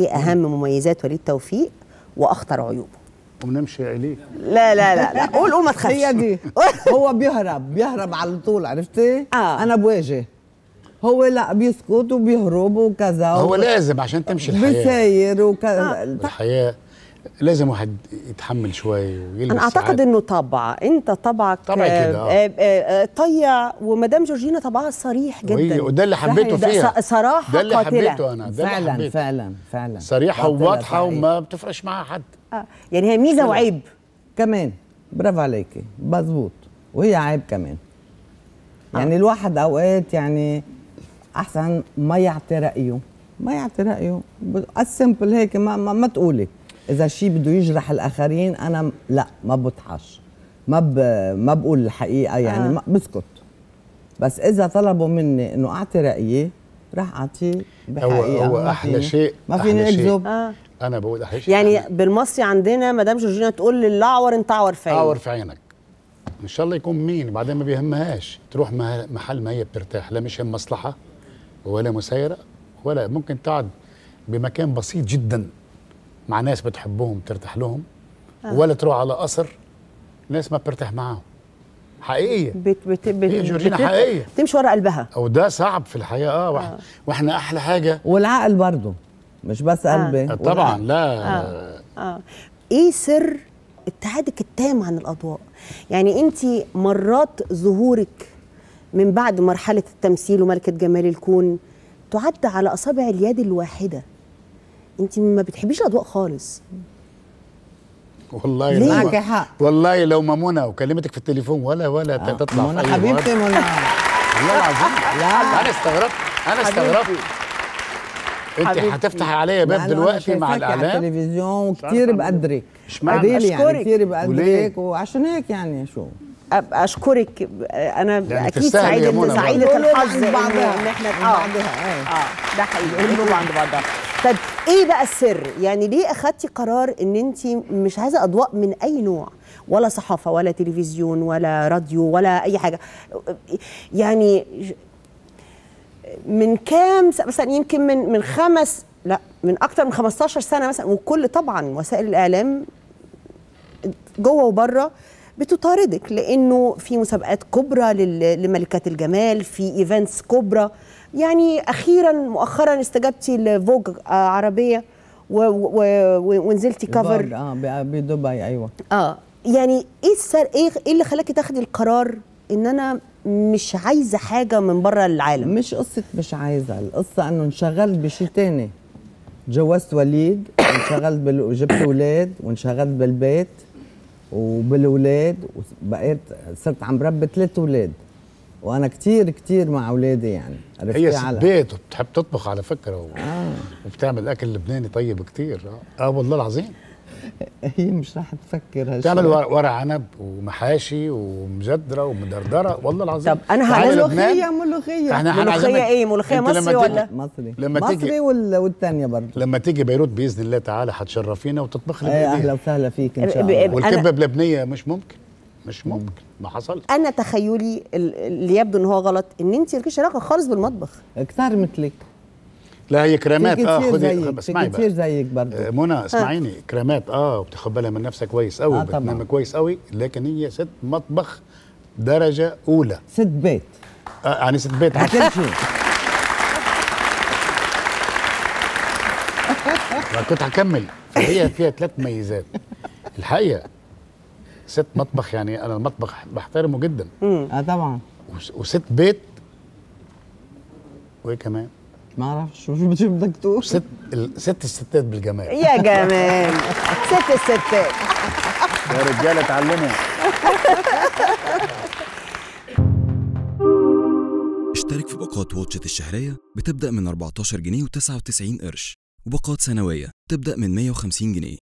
ايه اهم مميزات وليد توفيق واخطر عيوبه؟ ونمشي عليه. لا لا لا لا، قول ما تخافش. هي دي هو بيهرب على طول، عرفتي؟ انا بواجه، هو لا بيسكت وبيهرب وكذا. هو لازم عشان تمشي الحياه بيساير وكذا. الحياه لازم واحد يتحمل شويه ويلبس. انا اعتقد ساعات. انه طبعك كده طيع، ومدام جورجينا طبعها صريح جدا، وده اللي حبيته فيها، صراحه ده اللي قاتلة. حبيته انا ده فعلا اللي حبيته. فعلا فعلا صريحه وواضحه وما بتفرقش معاها حد. يعني هي ميزه وعيب كمان. برافو عليكي، مظبوط. وهي عيب كمان يعني الواحد اوقات يعني احسن ما يعطي رايه، السمبل هيك، ما تقولي إذا شيء بده يجرح الآخرين. أنا لا، ما بطحش، ما بقول الحقيقة يعني، بسكت. بس إذا طلبوا مني إنه أعطي رأيي راح أعطيه بحقيقة. هو أحلى شيء، ما فيني أكذب. أنا بقول أحلى شيء يعني بالمصري عندنا، مدام جورجينا تقول للأعور أنت أعور في عينك، أعور في عينك إن شاء الله يكون مين بعدين، ما بيهمهاش تروح محل ما هي بترتاح، لا مش هم مصلحة ولا مسايرة، ولا ممكن تقعد بمكان بسيط جدا مع ناس بتحبهم ترتاح لهم، ولا تروح على قصر ناس ما بترتاح معاهم. حقيقيه هي جورجينا حقيقيه، تمشي ورا قلبها، وده صعب في الحياه. واحنا احلى حاجه والعقل برضه، مش بس قلبي طبعا. لا ايه سر ابتعادك التام عن الاضواء؟ يعني انت مرات ظهورك من بعد مرحله التمثيل وملكه جمال الكون تعد على اصابع اليد الواحده. انت ما بتحبيش الاضواء خالص والله. معك حق والله. لو ما منى وكلمتك في التليفون ولا تطلع منى حبيبتي. منى والله العظيم انا استغربت انت هتفتحي عليا باب دلوقتي مع الاعلام على التلفزيون، وكتير بقدرك يعني، كتير بقدرك، وعشان هيك يعني اشكرك. انا اكيد سعيده الحظ ان احنا بعضها. ده حقيقي، كله عند بعضها. طب ايه بقى السر؟ يعني ليه اخدتي قرار ان انت مش عايزه اضواء من اي نوع، ولا صحافه ولا تلفزيون ولا راديو ولا اي حاجه؟ يعني من كام مثلا، يمكن من خمس، لا من اكتر من 15 سنه مثلا، وكل طبعا وسائل الاعلام جوه وبره بتطاردك، لانه في مسابقات كبرى لملكات الجمال، في ايفنتس كبرى. يعني مؤخرا استجبتي لفوج عربيه ونزلتي كفر بدبي. ايوه. يعني ايه السر، ايه اللي خلاكي تاخدي القرار ان انا مش عايزه حاجه من بره العالم؟ مش قصه مش عايزه، القصه انه انشغلت بشيء تاني. اتجوزت وليد، وانشغلت جبت اولاد، وانشغلت بالبيت وبالولاد، وبقيت صرت عم بربي 3 اولاد، وانا كتير مع اولادي يعني. هي ستبيت وبتحب تطبخ على فكره، وبتعمل اكل لبناني طيب كتير. والله العظيم هي مش راح تفكر هالشيء. بتعمل ورق عنب ومحاشي ومجدره ومدردره، والله العظيم. طب انا هعمل ملوخيه. ايه ملوخيه؟ مصري ولا مصري؟ مصري والثانيه برضه. لما تيجي بيروت باذن الله تعالى هتشرفينا وتطبخ لنا. اهلا وسهلا فيك ان شاء الله. والكبه بلبنيه مش ممكن ما حصلش. انا تخيلي اللي يبدو ان هو غلط، ان انت مالكيش علاقه خالص بالمطبخ. كتار مثلك. لا هي كرامات. خدي اسمعي بقى، كتير زيك برضه منى. اسمعيني، كرامات وبتاخد بالها من نفسها كويس قوي، بتنام كويس قوي، لكن هي ست مطبخ درجه اولى، ست بيت. يعني ست بيت كنت هكمل. فهي فيها 3 ميزات الحقيقه. ست مطبخ، يعني انا المطبخ بحترمه جدا. طبعا. وست بيت، وايه كمان؟ ما اعرفش شو بدك تقول. ست الستات بالجمال. يا جمال. ست الستات يا رجاله اتعلموا. اشترك في باقات واتشت الشهريه بتبدا من 14 جنيه و99 قرش، وباقات سنويه تبدا من 150 جنيه.